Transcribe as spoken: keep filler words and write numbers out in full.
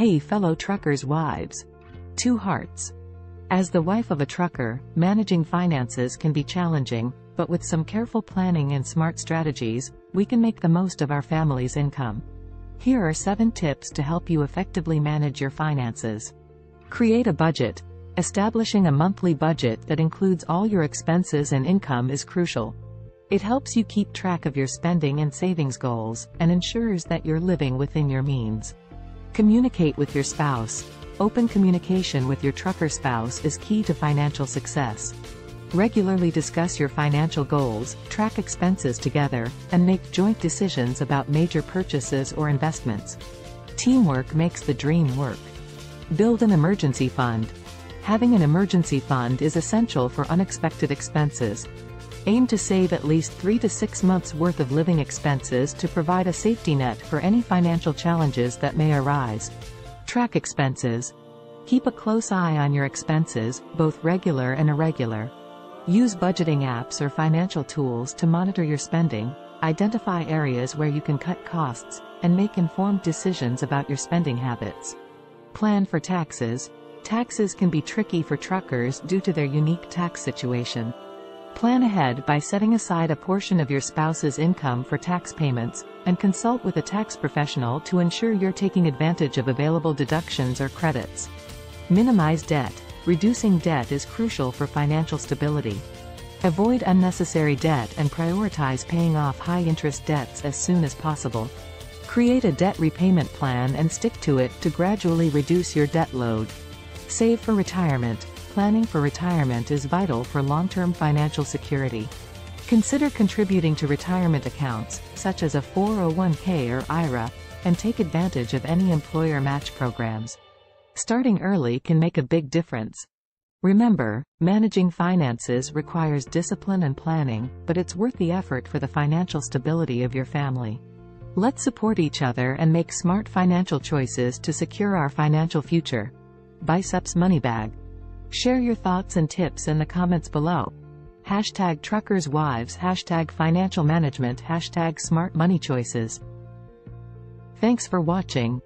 Hey fellow truckers' wives. Two hearts. As the wife of a trucker, managing finances can be challenging, but with some careful planning and smart strategies, we can make the most of our family's income. Here are seven tips to help you effectively manage your finances. Create a budget. Establishing a monthly budget that includes all your expenses and income is crucial. It helps you keep track of your spending and savings goals, and ensures that you're living within your means. Communicate with your spouse. Open communication with your trucker spouse is key to financial success. Regularly discuss your financial goals, track expenses together, and make joint decisions about major purchases or investments. Teamwork makes the dream work. Build an emergency fund. Having an emergency fund is essential for unexpected expenses. Aim to save at least three to six months' worth of living expenses to provide a safety net for any financial challenges that may arise. Track expenses. Keep a close eye on your expenses, both regular and irregular. Use budgeting apps or financial tools to monitor your spending, identify areas where you can cut costs, and make informed decisions about your spending habits. Plan for taxes. Taxes can be tricky for truckers due to their unique tax situation. Plan ahead by setting aside a portion of your spouse's income for tax payments, and consult with a tax professional to ensure you're taking advantage of available deductions or credits. Minimize debt. Reducing debt is crucial for financial stability. Avoid unnecessary debt and prioritize paying off high-interest debts as soon as possible. Create a debt repayment plan and stick to it to gradually reduce your debt load. Save for retirement. Planning for retirement is vital for long-term financial security. Consider contributing to retirement accounts, such as a four oh one K or I R A, and take advantage of any employer match programs. Starting early can make a big difference. Remember, managing finances requires discipline and planning, but it's worth the effort for the financial stability of your family. Let's support each other and make smart financial choices to secure our financial future. Biceps Moneybag. Share your thoughts and tips in the comments below. Hashtag Truckers' Wives, hashtag Financial Management, hashtag Smart Money Choices. Thanks for watching.